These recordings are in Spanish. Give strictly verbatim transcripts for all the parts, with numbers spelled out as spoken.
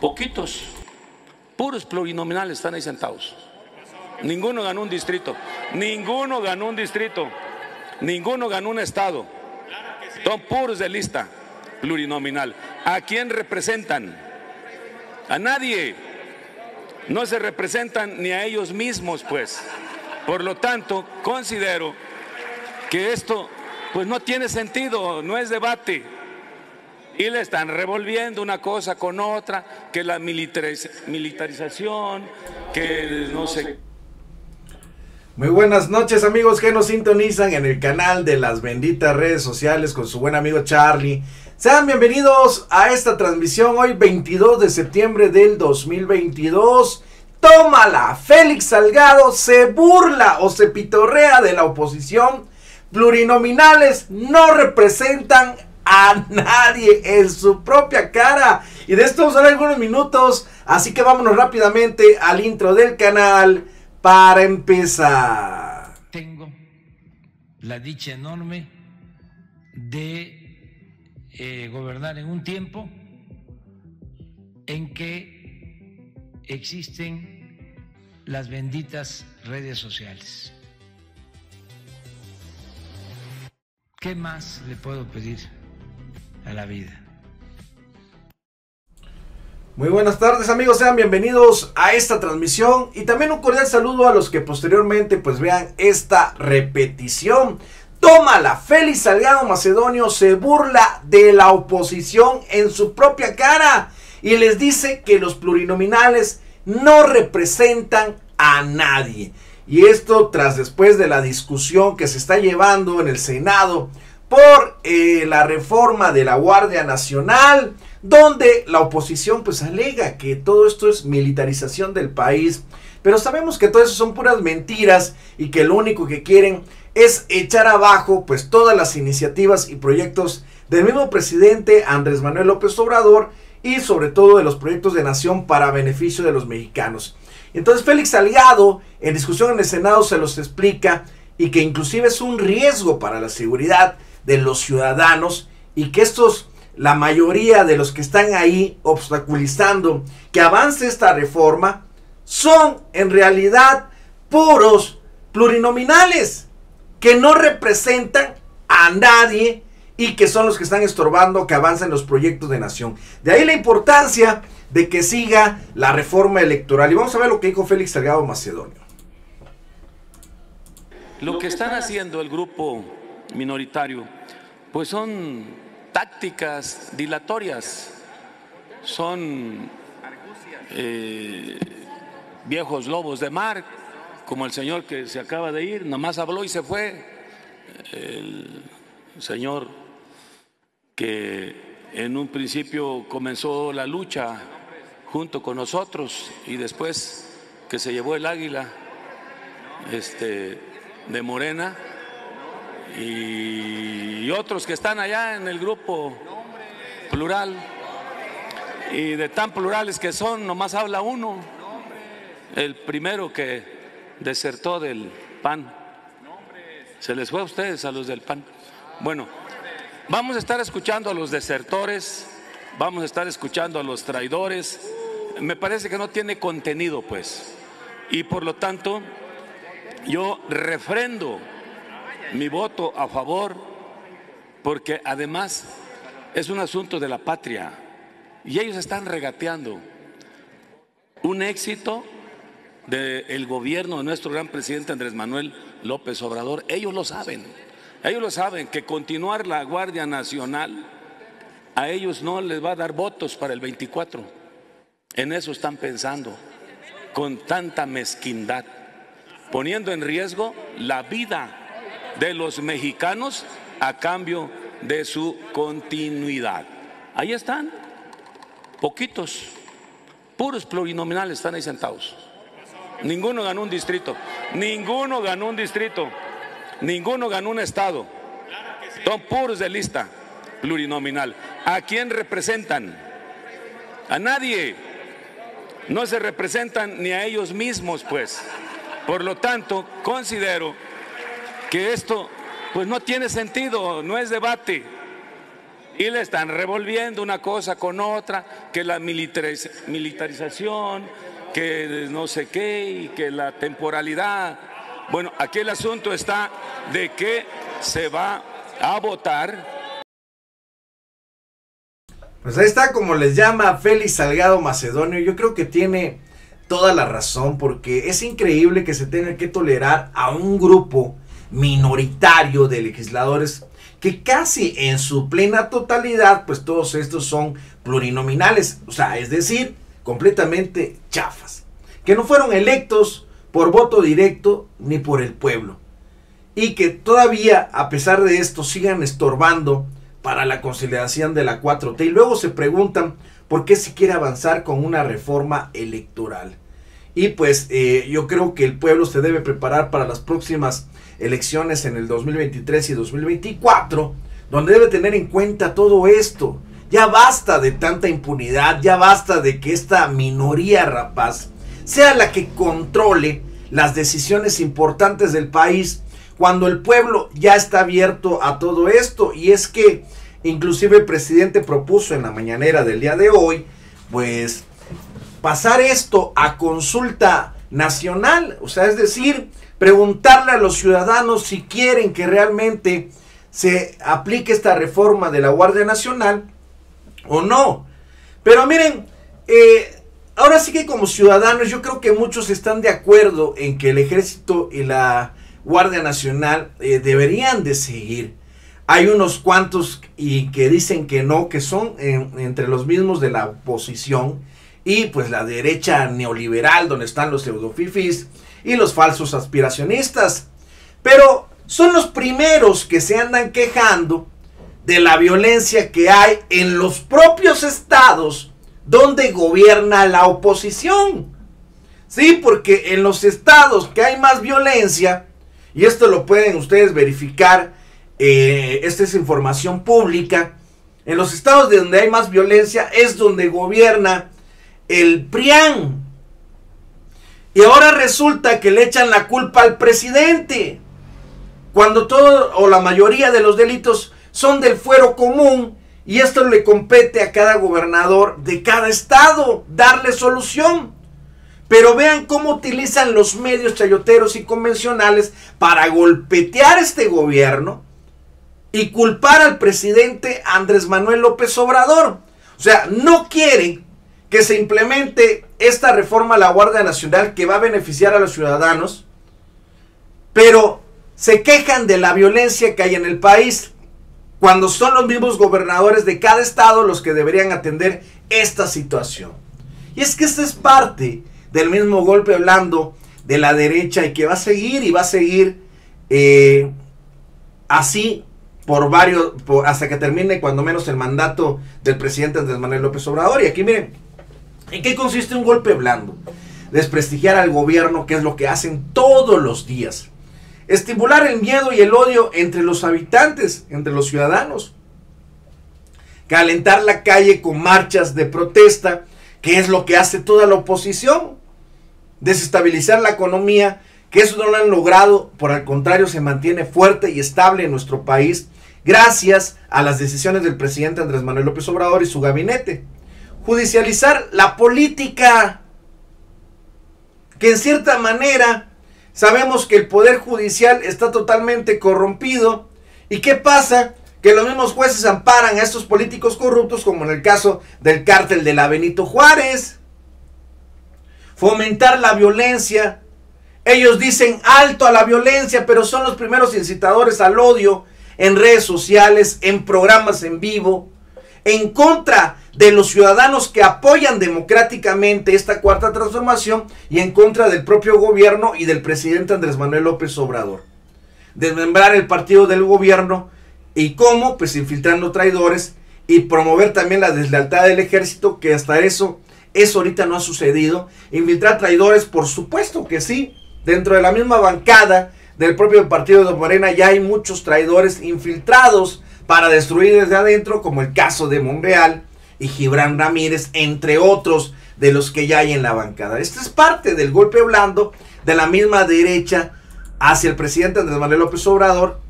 Poquitos, puros plurinominales están ahí sentados. Ninguno ganó un distrito, ninguno ganó un distrito, ninguno ganó un estado. Son puros de lista plurinominal. ¿A quién representan? A nadie. No se representan ni a ellos mismos, pues. Por lo tanto, considero que esto pues no tiene sentido, no es debate. Y le están revolviendo una cosa con otra, que la militarización, que no sé. Muy buenas noches, amigos que nos sintonizan en el canal de las benditas redes sociales con su buen amigo Charlie. Sean bienvenidos a esta transmisión hoy veintidós de septiembre del dos mil veintidós. ¡Tómala! Félix Salgado se burla o se pitorrea de la oposición. Plurinominales no representan a nadie en su propia cara. Y de esto vamos a hablar algunos minutos, así que vámonos rápidamente al intro del canal. Para empezar, tengo la dicha enorme de eh, gobernar en un tiempo en que existen las benditas redes sociales. ¿Qué más le puedo pedir a la vida? Muy buenas tardes, amigos, sean bienvenidos a esta transmisión y también un cordial saludo a los que posteriormente pues vean esta repetición. Tómala, Félix Salgado Macedonio se burla de la oposición en su propia cara y les dice que los plurinominales no representan a nadie. Y esto tras después de la discusión que se está llevando en el Senado por eh, la reforma de la Guardia Nacional, donde la oposición pues alega que todo esto es militarización del país, pero sabemos que todo eso son puras mentiras y que lo único que quieren es echar abajo pues todas las iniciativas y proyectos del mismo presidente Andrés Manuel López Obrador y sobre todo de los proyectos de nación para beneficio de los mexicanos. Entonces Félix Salgado en discusión en el Senado se los explica y que inclusive es un riesgo para la seguridad de los ciudadanos y que estos... la mayoría de los que están ahí obstaculizando que avance esta reforma son en realidad puros plurinominales que no representan a nadie y que son los que están estorbando que avancen los proyectos de nación. De ahí la importancia de que siga la reforma electoral. Y vamos a ver lo que dijo Félix Salgado Macedonio. Lo que están haciendo el grupo minoritario pues son... tácticas dilatorias, son eh, viejos lobos de mar, como el señor que se acaba de ir, nomás habló y se fue, el señor que en un principio comenzó la lucha junto con nosotros y después que se llevó el águila este, de Morena. Y otros que están allá en el grupo plural, y de tan plurales que son, nomás habla uno, el primero que desertó del P A N. Se les fue a ustedes, a los del P A N. Bueno, vamos a estar escuchando a los desertores, vamos a estar escuchando a los traidores. Me parece que no tiene contenido, pues, y por lo tanto yo refrendo mi voto a favor, porque además es un asunto de la patria y ellos están regateando un éxito del gobierno de nuestro gran presidente Andrés Manuel López Obrador. Ellos lo saben, ellos lo saben que continuar la Guardia Nacional a ellos no les va a dar votos para el veinticuatro. En eso están pensando con tanta mezquindad, poniendo en riesgo la vida de los mexicanos a cambio de su continuidad. Ahí están, poquitos, puros plurinominales están ahí sentados. Ninguno ganó un distrito, ninguno ganó un distrito, ninguno ganó un estado. Son puros de lista plurinominal. ¿A quién representan? A nadie. No se representan ni a ellos mismos, pues. Por lo tanto, considero que esto pues no tiene sentido, no es debate. Y le están revolviendo una cosa con otra, que la militarización, que no sé qué, y que la temporalidad. Bueno, aquí el asunto está de que se va a votar. Pues ahí está, como les llama, Félix Salgado Macedonio. Yo creo que tiene toda la razón, porque es increíble que se tenga que tolerar a un grupo minoritario de legisladores que casi en su plena totalidad, pues todos estos son plurinominales, o sea, es decir, completamente chafas, que no fueron electos por voto directo ni por el pueblo, y que todavía, a pesar de esto, sigan estorbando para la conciliación de la cuatro T, y luego se preguntan por qué se quiere avanzar con una reforma electoral. Y pues eh, yo creo que el pueblo se debe preparar para las próximas elecciones en el dos mil veintitrés y dos mil veinticuatro, donde debe tener en cuenta todo esto. Ya basta de tanta impunidad, ya basta de que esta minoría rapaz sea la que controle las decisiones importantes del país, cuando el pueblo ya está abierto a todo esto. Y es que inclusive el presidente propuso en la mañanera del día de hoy, pues, pasar esto a consulta nacional, o sea, es decir, preguntarle a los ciudadanos si quieren que realmente se aplique esta reforma de la Guardia Nacional o no. Pero miren, eh, ahora sí que como ciudadanos yo creo que muchos están de acuerdo en que el ejército y la Guardia Nacional eh, deberían de seguir. Hay unos cuantos y que dicen que no, que son en, entre los mismos de la oposición y pues la derecha neoliberal, donde están los pseudofifis y los falsos aspiracionistas. Pero son los primeros que se andan quejando de la violencia que hay en los propios estados donde gobierna la oposición. Sí, porque en los estados que hay más violencia, y esto lo pueden ustedes verificar, eh, esta es información pública, en los estados de donde hay más violencia es donde gobierna el PRIAN. Y ahora resulta que le echan la culpa al presidente, cuando todo o la mayoría de los delitos son del fuero común, y esto le compete a cada gobernador de cada estado darle solución. Pero vean cómo utilizan los medios chayoteros y convencionales para golpetear este gobierno y culpar al presidente Andrés Manuel López Obrador. O sea, no quieren que se implemente esta reforma a la Guardia Nacional que va a beneficiar a los ciudadanos, pero se quejan de la violencia que hay en el país, cuando son los mismos gobernadores de cada estado los que deberían atender esta situación. Y es que esta es parte del mismo golpe blando de la derecha, y que va a seguir y va a seguir eh, así por varios, por, hasta que termine cuando menos el mandato del presidente Andrés Manuel López Obrador. Y aquí miren, ¿en qué consiste un golpe blando? Desprestigiar al gobierno, que es lo que hacen todos los días. Estimular el miedo y el odio entre los habitantes, entre los ciudadanos. Calentar la calle con marchas de protesta, que es lo que hace toda la oposición. Desestabilizar la economía, que eso no lo han logrado, por el contrario, se mantiene fuerte y estable en nuestro país gracias a las decisiones del presidente Andrés Manuel López Obrador y su gabinete. Judicializar la política, que en cierta manera sabemos que el poder judicial está totalmente corrompido. ¿Y qué pasa? Que los mismos jueces amparan a estos políticos corruptos, como en el caso del cártel de la Benito Juárez. Fomentar la violencia. Ellos dicen alto a la violencia, pero son los primeros incitadores al odio en redes sociales, en programas en vivo, en contra de los ciudadanos que apoyan democráticamente esta cuarta transformación, y en contra del propio gobierno y del presidente Andrés Manuel López Obrador. Desmembrar el partido del gobierno. ¿Y cómo? Pues infiltrando traidores, y promover también la deslealtad del ejército, que hasta eso, eso ahorita no ha sucedido. Infiltrar traidores, por supuesto que sí. Dentro de la misma bancada del propio partido de Morena ya hay muchos traidores infiltrados para destruir desde adentro, como el caso de Monreal y Gibran Ramírez, entre otros de los que ya hay en la bancada. Esta es parte del golpe blando de la misma derecha hacia el presidente Andrés Manuel López Obrador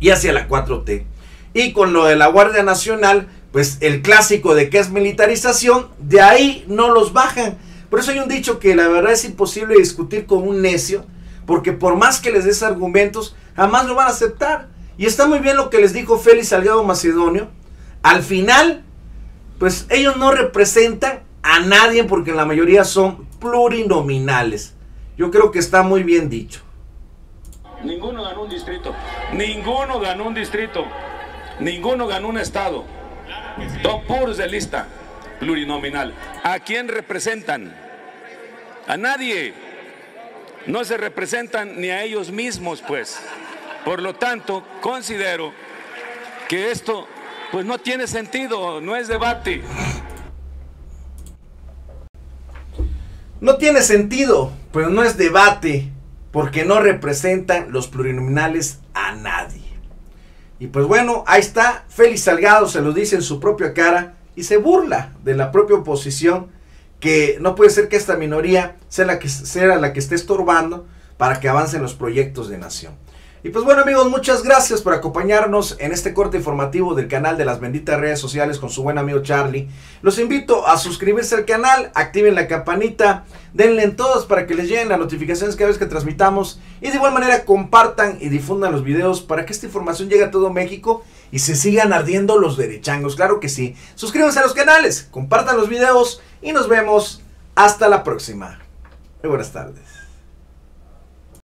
y hacia la cuatro T. y con lo de la Guardia Nacional, pues el clásico de que es militarización, de ahí no los bajan. Por eso hay un dicho que la verdad es imposible discutir con un necio, porque por más que les des argumentos, jamás lo van a aceptar. Y está muy bien lo que les dijo Félix Salgado Macedonio. Al final, pues ellos no representan a nadie porque la mayoría son plurinominales. Yo creo que está muy bien dicho. Ninguno ganó un distrito. Ninguno ganó un distrito. Ninguno ganó un estado. Son puros de lista plurinominal. ¿A quién representan? A nadie. No se representan ni a ellos mismos, pues. Por lo tanto, considero que esto pues no tiene sentido, no es debate. No tiene sentido, pues no es debate, porque no representan los plurinominales a nadie. Y pues bueno, ahí está, Félix Salgado se lo dice en su propia cara y se burla de la propia oposición, que no puede ser que esta minoría sea la que, sea la que esté estorbando para que avancen los proyectos de nación. Y pues bueno amigos, muchas gracias por acompañarnos en este corte informativo del canal de las benditas redes sociales con su buen amigo Charlie. Los invito a suscribirse al canal, activen la campanita, denle en todas para que les lleguen las notificaciones cada vez que transmitamos. Y de igual manera compartan y difundan los videos para que esta información llegue a todo México y se sigan ardiendo los derechangos, claro que sí. Suscríbanse a los canales, compartan los videos y nos vemos hasta la próxima. Muy buenas tardes.